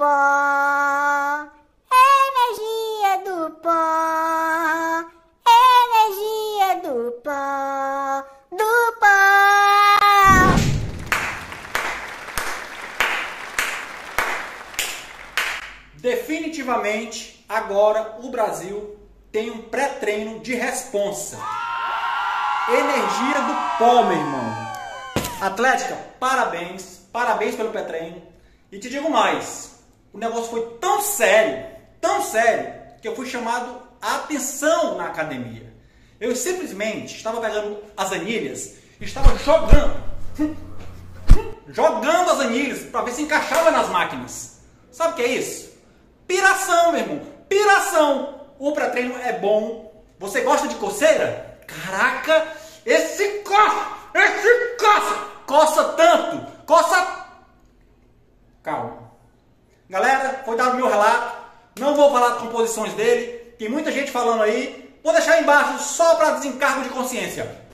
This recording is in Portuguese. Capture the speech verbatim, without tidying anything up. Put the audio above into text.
pó, energia do pó, energia do pó, do pó. Definitivamente, agora o Brasil tem um pré-treino de responsa. Energia do pó, meu irmão. Atlética, parabéns. Parabéns pelo pré-treino. E te digo mais, o negócio foi tão sério, tão sério, que eu fui chamado a atenção na academia. Eu simplesmente estava pegando as anilhas e estava jogando. Jogando as anilhas para ver se encaixava nas máquinas. Sabe o que é isso? Piração, meu irmão. Piração. O pré-treino é bom. Você gosta de coceira? Caraca, esse coça, esse coça, coça tanto, coça... Calma. Galera, foi dado o meu relato, não vou falar de composições dele, tem muita gente falando aí, vou deixar aí embaixo só para desencargo de consciência.